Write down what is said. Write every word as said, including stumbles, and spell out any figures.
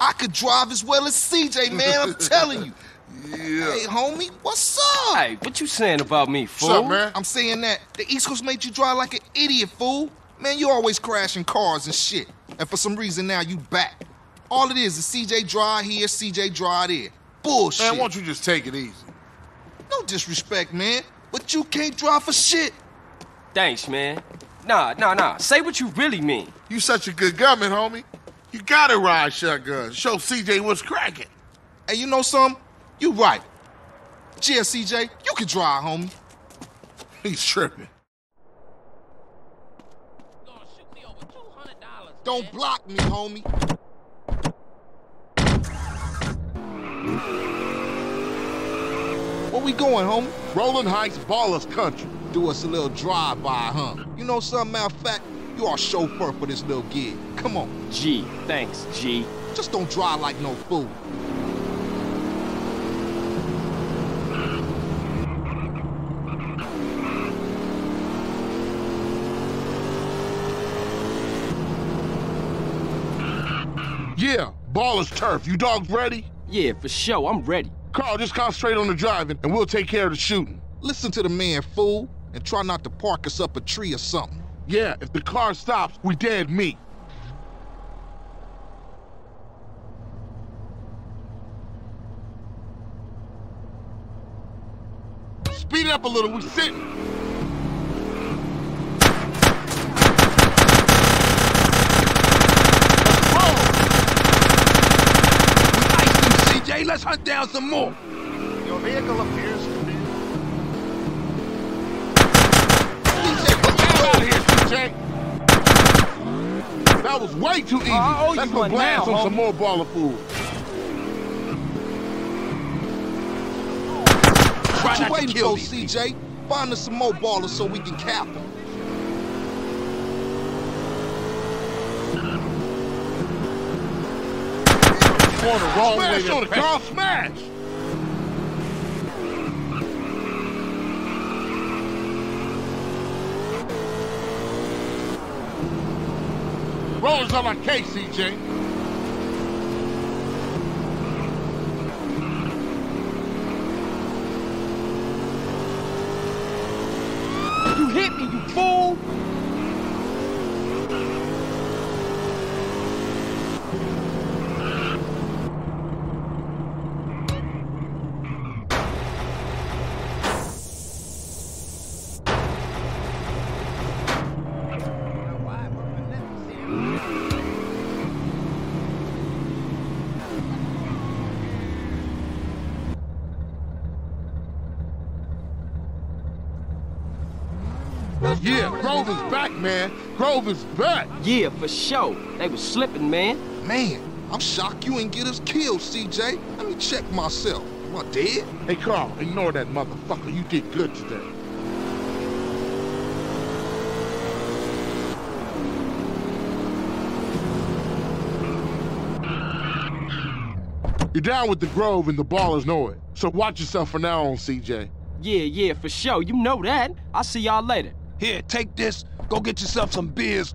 I could drive as well as C J, man. I'm telling you. Yeah. Hey, homie, what's up? Hey, what you saying about me, fool? What's up, man? I'm saying that the East Coast made you drive like an idiot, fool. Man, you always crashing cars and shit. And for some reason now you back. All it is is C J drive here, C J drive there. Bullshit. Man, why don't you just take it easy? No disrespect, man, but you can't drive for shit. Thanks, man. Nah, nah, nah. Say what you really mean. You such a good gunman, homie. You gotta ride shotgun. Show C J what's cracking. Hey, you know something? You right. Cheers, C J. You can drive, homie. He's tripping. Don't block me, homie. Where we going, homie? Roland Heights, Ballers Country. Do us a little drive-by, huh? You know something, matter of fact, you are chauffeur for this little gig. Come on. G, thanks, G. Just don't drive like no fool. Yeah, ball is turf. You dogs ready? Yeah, for sure. I'm ready. Carl, just concentrate on the driving, and we'll take care of the shooting. Listen to the man, fool, and try not to park us up a tree or something. Yeah, if the car stops, we dead meat. Speed up a little. We sitting. Let's hunt down some more. Your vehicle appears to be. C J, get out of here, C J. That was way too easy. Uh, Let's go blast now, on homie. Some more baller food. Try not to kill these people. C J, find us some more ballers so we can cap them. On the wrong smash way on the car, smash! Rollers on my case, C J. You hit me, you fool! Yeah, Grove is back, man. Grove is back. Yeah, for sure. They was slipping, man. Man, I'm shocked you ain't get us killed, C J. Let me check myself. Am I dead? Hey, Carl, ignore that motherfucker. You did good today. You're down with the Grove and the ballers know it. So watch yourself from now on, C J. Yeah, yeah, for sure. You know that. I'll see y'all later. Here, take this. Go get yourself some beers